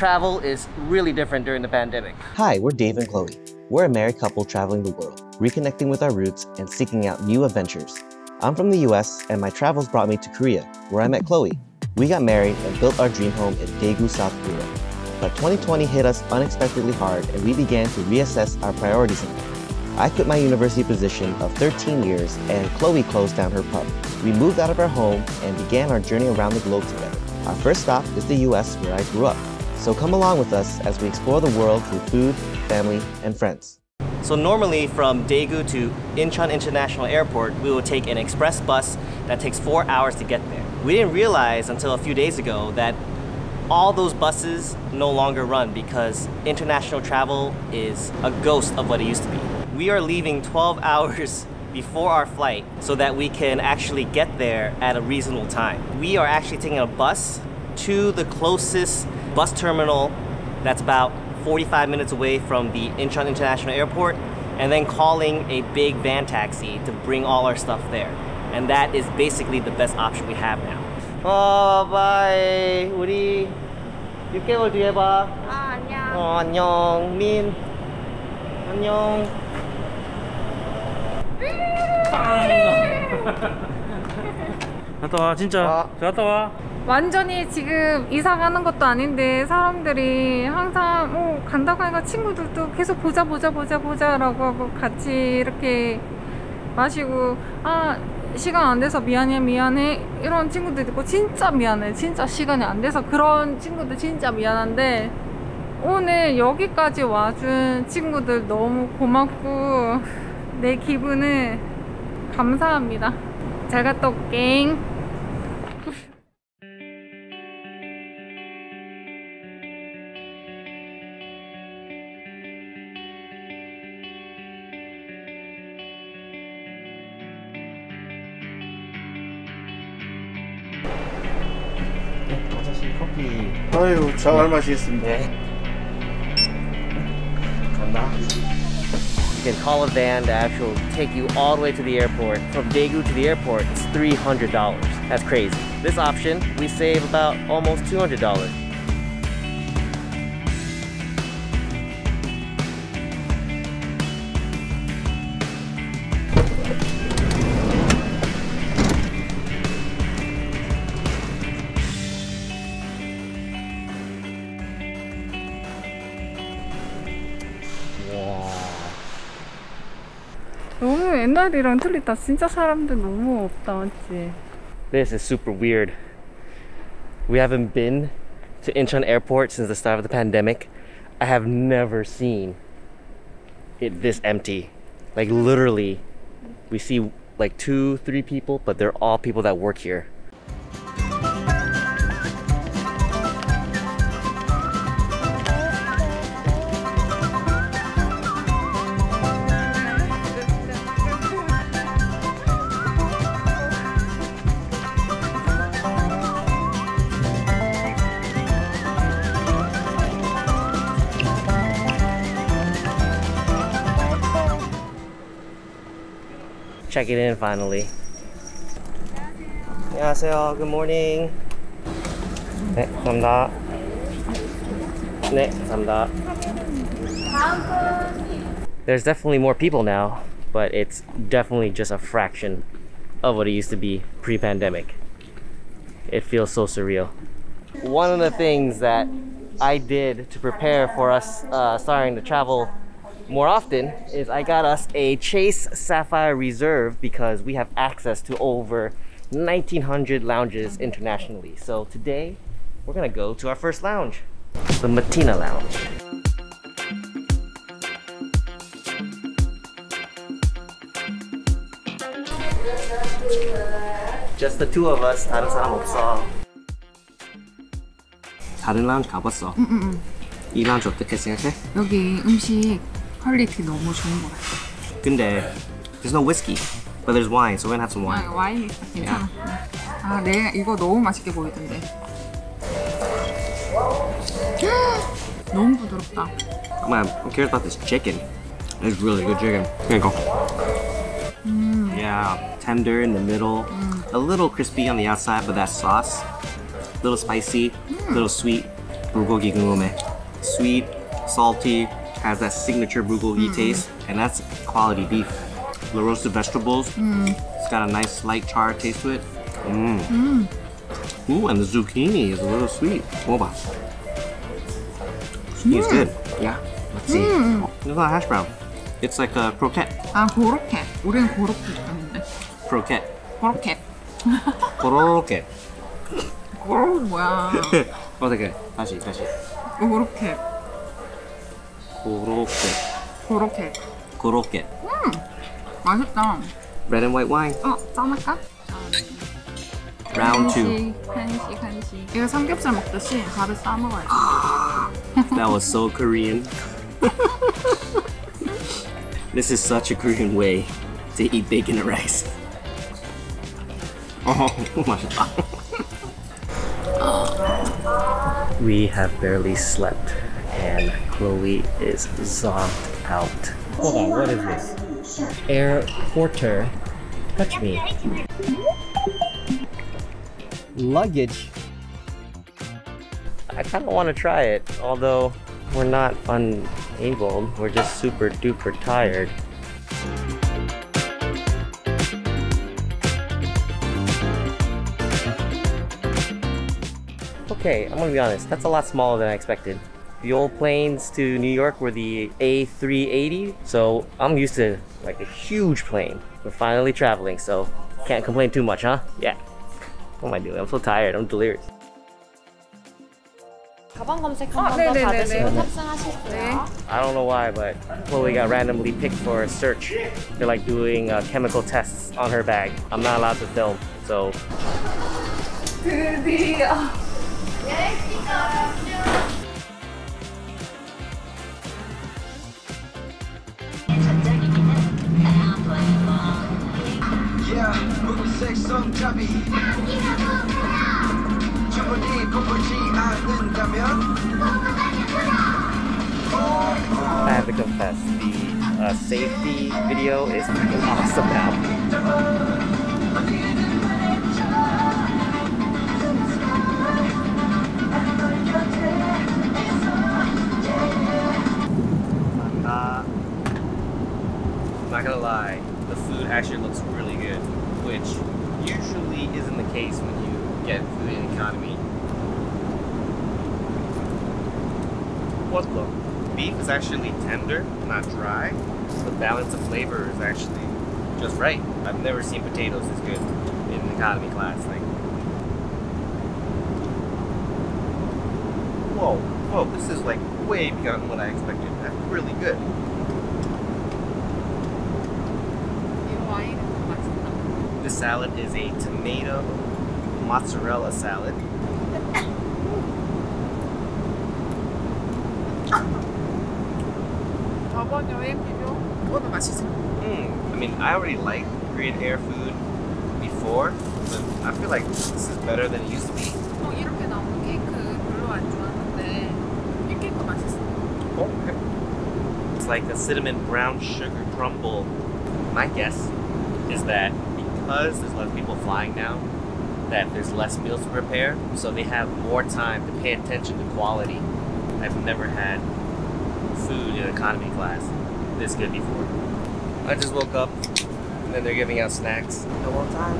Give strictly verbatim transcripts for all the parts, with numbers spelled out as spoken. travel is really different during the pandemic. Hi, we're Dave and Chloe. We're a married couple traveling the world, reconnecting with our roots and seeking out new adventures. I'm from the U S and my travels brought me to Korea, where I met Chloe. We got married and built our dream home in Daegu, South Korea. But twenty twenty hit us unexpectedly hard and we began to reassess our priorities in life. I quit my university position of thirteen years and Chloe closed down her pub. We moved out of our home and began our journey around the globe together. Our first stop is the U S where I grew up. So come along with us as we explore the world through food, family, and friends. So normally from Daegu to Incheon International Airport, we will take an express bus that takes four hours to get there. We didn't realize until a few days ago that all those buses no longer run because international travel is a ghost of what it used to be. We are leaving twelve hours before our flight so that we can actually get there at a reasonable time. We are actually taking a bus to the closest bus terminal that's about forty-five minutes away from the Incheon International Airport and then calling a big van taxi to bring all our stuff there. And that is basically the best option we have now. Oh, bye. 우리 육 개월 뒤에 봐. 아, 안녕. 어, 안녕. 민. 안녕. 갔다 와, 진짜. 갔다 와. 완전히 지금 이사 가는 것도 아닌데 사람들이 항상 어, 간다고 하니까 친구들도 계속 보자 보자 보자 보자 라고 하고 같이 이렇게 마시고 아 시간 안 돼서 미안해 미안해 이런 친구들도 있고 진짜 미안해 진짜 시간이 안 돼서 그런 친구들 진짜 미안한데 오늘 여기까지 와준 친구들 너무 고맙고 내 기분은 감사합니다. 잘 갔다 올게. 커피. 아유, 잘 마시겠습니다. You can call a van to actually take you all the way to the airport. From Daegu to the airport, it's three hundred dollars. That's crazy. This option, we save about almost two hundred dollars. 너무 옛날이랑 틀리다. 진짜 사람들 너무 없다, 맞지? This is super weird. We haven't been to Incheon Airport since the start of the pandemic. I have never seen it this empty. Like literally, we see like two, three people, but they're all people that work here. Check it in finally. 안녕하세요. Good morning. 네, 감사합니다. 네, 감사합니다. There's definitely more people now, but it's definitely just a fraction of what it used to be pre-pandemic. It feels so surreal. One of the things that I did to prepare for us uh, starting to travel more often is I got us a Chase Sapphire Reserve because we have access to over nineteen hundred lounges internationally. So today, we're gonna go to our first lounge, the Matina Lounge. Just the two of us, 다른 사람 없어. 다른 라운지 가봤어. 응, 응, 응. 이 라운지 어떻게 생각해? 여기 음식 퀄리티 너무 좋은 것 같아. 근데 there's no whiskey, but there's wine, so we're gonna have some wine. 아, 와인 괜찮아. Yeah. 아, 네, 이거 너무 맛있게 보이던데. 너무 부드럽다. Man, I'm curious about this chicken. It's really good chicken. Here you go. Mm. Yeah, tender in the middle, mm. a little crispy on the outside, but that sauce, a little spicy, mm. a little sweet. bulgogi gunggume. Sweet, salty, has that signature bulgogi mm. taste, and that's quality beef. The roasted vegetables, mm. it's got a nice light char taste to it. Mm. Mm. Ooh, and the zucchini is a little sweet. Boba. Zucchini's mm. good. Yeah, let's see. Mm. Oh, there's a lot of hash brown. It's like a croquette. Ah, croquette. 우리는 croquette 하는데. Croquette. Croquette. Croquette. Croquette 뭐야? 어떻게? 다시, 다시. Croquette. Croquette. Croquette. Croquette. 음, 맛있다. Red and white wine. 어, 짠할까? Round two. 간식, 간식. 이거 삼겹살 먹듯이 밥을 싸 먹어야 돼. That was so Korean. This is such a Korean way to eat bacon and rice. Oh, 맛있다. We have barely slept, and Chloe is zonked out. Hold on, what is this? Air porter, touch me. Luggage. I kind of want to try it, although we're not on. Able. We're just super duper tired. Okay, I'm gonna be honest, that's a lot smaller than I expected. The old planes to New York were the A three eighty, so I'm used to like a huge plane. We're finally traveling, so can't complain too much, huh? Yeah. What am I doing? I'm so tired, I'm delirious. I don't know why, but Chloe got randomly picked for a search. They're like doing uh, chemical tests on her bag. I'm not allowed to film, so. I have to confess, the uh, safety video is freaking awesome now. Uh, I'm not gonna lie, the food actually looks really good, which usually isn't the case when you get food in economy. Pork beef is actually tender, not dry. The balance of flavor is actually just right. I've never seen potatoes as good in an economy class. Like, whoa, whoa! This is like way beyond what I expected. That's really good. This salad is a tomato mozzarella salad. Mm, I mean, I already liked Korean Air food before, but I feel like this is better than it used to be. Oh, 이렇게 나온 케이크 별로 안 좋았는데 이 케이크 맛있어. Oh, okay. It's like a cinnamon brown sugar crumble. My guess is that because there's less people flying now, that there's less meals to prepare, so they have more time to pay attention to quality. I've never had food in economy class this good before. I just woke up and then they're giving out snacks. No more time.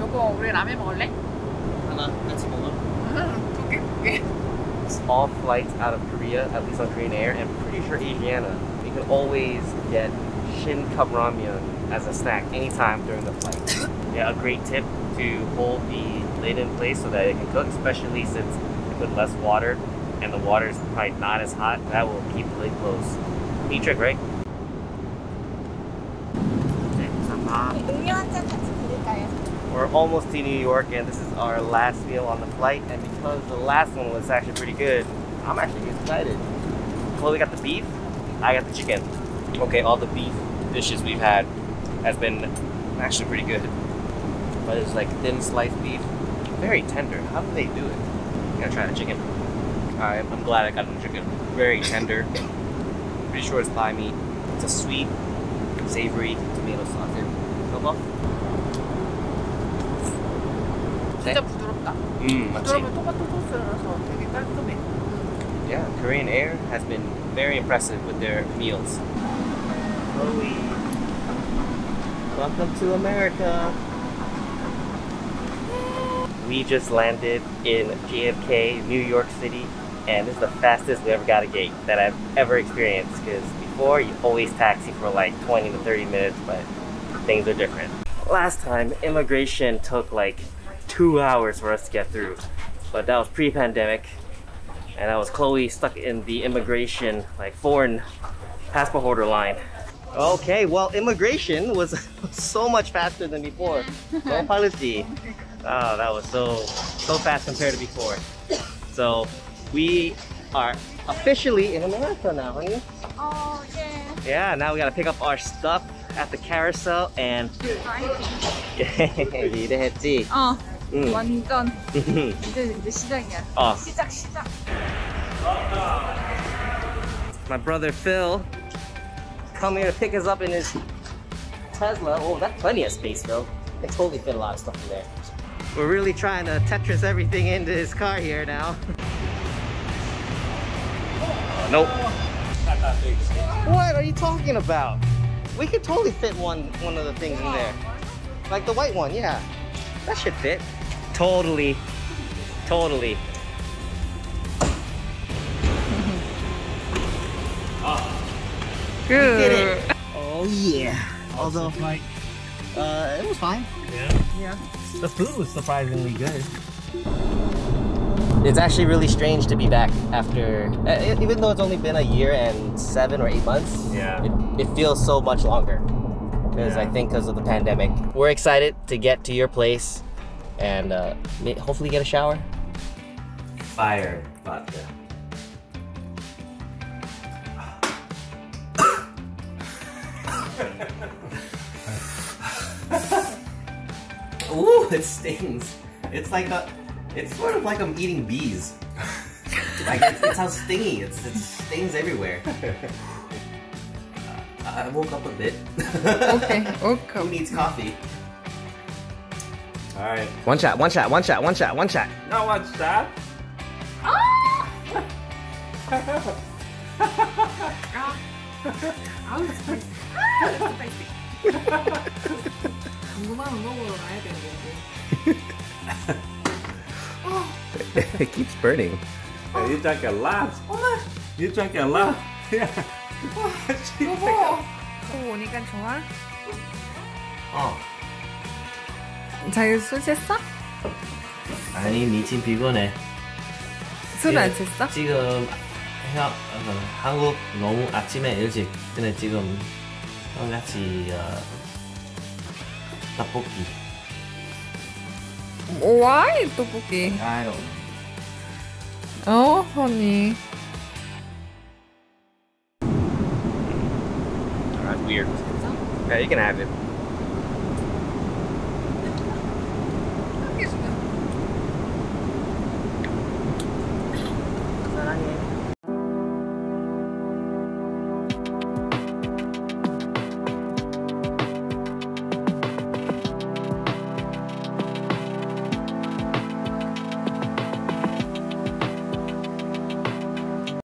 요거 우리 라면 먹을래? 하나 같이 먹어. 두개 두개. All flights out of Korea, at least on Korean Air, and pretty sure Asiana, you can always get Shin Kab Ramyun as a snack anytime during the flight. Yeah, a great tip to hold the lid in place so that it can cook, especially since you put less water. And the water is probably not as hot. That will keep the lid closed. Neat trick, right? We're almost to New York, and this is our last meal on the flight. And because the last one was actually pretty good, I'm actually excited. Chloe got the beef. I got the chicken. Okay, all the beef dishes we've had has been actually pretty good. But it's like thin sliced beef, very tender. How do they do it? I'm gonna try the chicken. I'm, I'm glad I got the chicken. Very tender. Pretty sure it's thigh meat. It's a sweet, savory tomato sauce. Here, go off. 진짜 부드럽다. 음, 부드러운 토마토 소스라서 되게 깔끔해. Yeah, Korean Air has been very impressive with their meals. Chloe, welcome to America. We just landed in J F K, New York City, and this is the fastest we ever got a gate that I've ever experienced. Because before, you always taxi for like twenty to thirty minutes, but things are different. Last time, immigration took like two hours for us to get through, but that was pre-pandemic. And I was Chloe stuck in the immigration, like foreign passport holder line. Okay, well, immigration was so much faster than before. No policy. Oh, that was so, so fast compared to before. So we are officially in America now, honey. Oh, yeah. Yeah, now we gotta pick up our stuff at the carousel and... 기대했지? 어. 응. 완전 이제 이제 시작이야. 어. 시작 시작. My brother Phil come here to pick us up in his Tesla. Oh, that's plenty of space, though. They totally fit a lot of stuff in there. We're really trying to Tetris everything into his car here now. Nope. What are you talking about? We could totally fit one one of the things in there, like the white one. Yeah, that should fit. Totally, totally. We did it. Oh yeah. Although, like, uh, it was fine. Yeah. Yeah. The food was surprisingly good. It's actually really strange to be back after, uh, even though it's only been a year and seven or eight months. Yeah. It, it feels so much longer. Because yeah. I think because of the pandemic. We're excited to get to your place and uh, hopefully get a shower. Fire vodka. Ooh, it stings. It's like a, it's sort of like I'm eating bees. Like it's, it's how stingy. It's, it stings everywhere. Uh, I woke up a bit. Okay, okay. Who needs coffee? All right. One shot. One shot. One shot. One shot. One shot. Not one shot. Ah! 아우, 스파이시. 아, 스파이시. 궁금한 먹으러 가야 되는데. 어. It keeps burning. Oh. You drank a lot. 어머. You drank a lot. Yeah. 여보. 오, 오니까 좋아? 어. 자유 술 챘어? 아니, 미친 피곤해. 술 안 챘어? 지금. 형, 한국 너무 아침에 일찍. 근데 지금 형같이 어, 떡볶이. Why 떡볶이? I don't know. Oh, honey. Alright, weird. Yeah, you can have it.